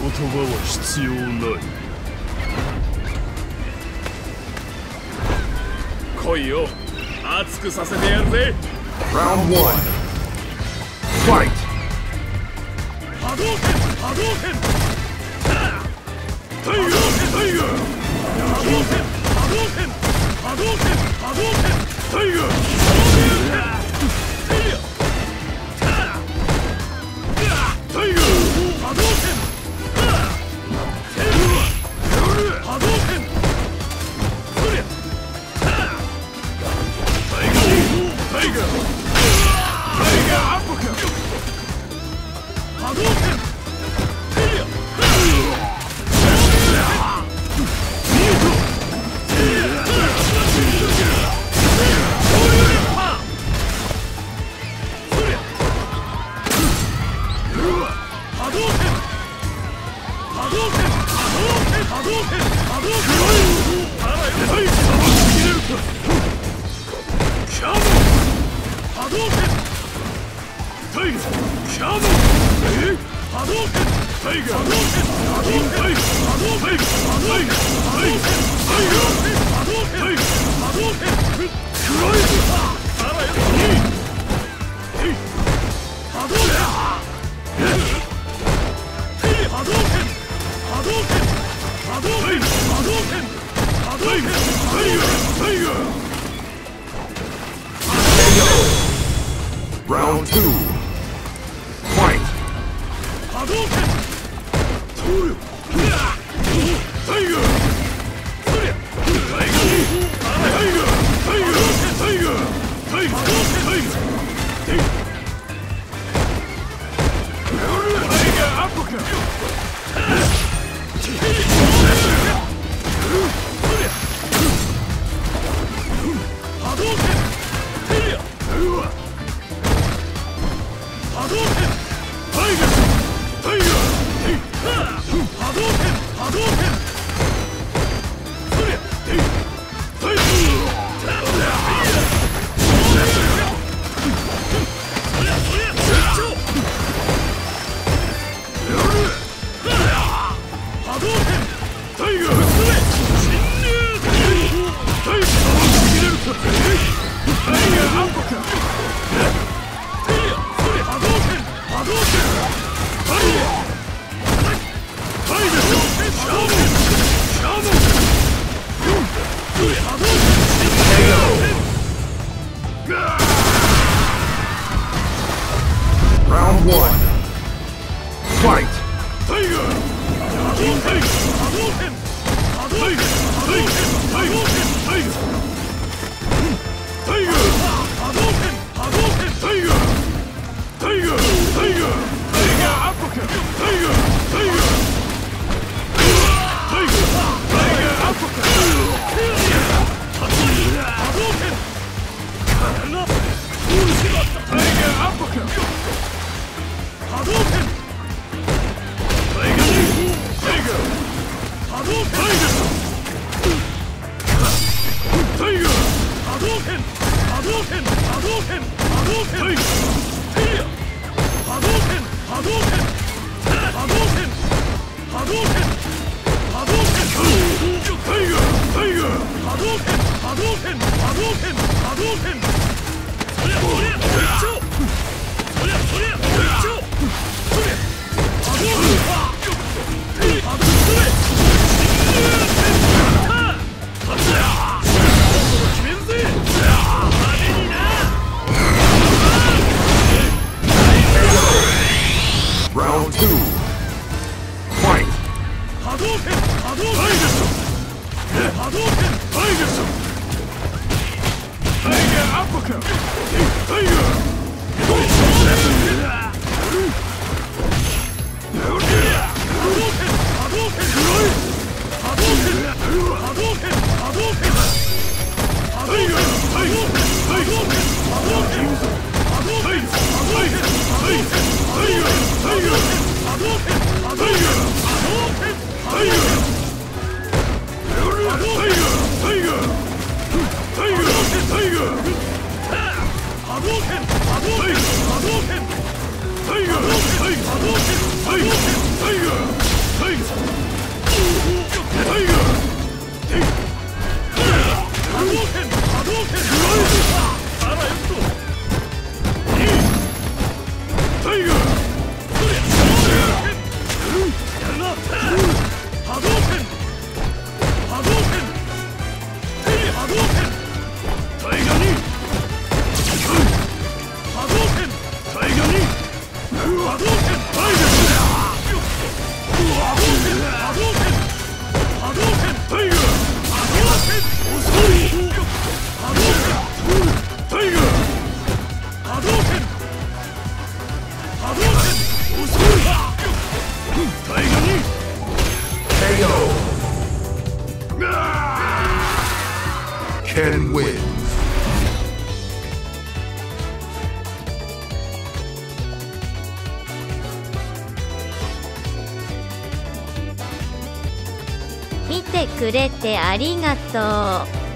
言葉は必要ない。恋を熱くさせてやるぜ。Round 1 Fight! Round 2 Fight! Hadoken! Tiger! Hadoken! 見てくれてありがとう。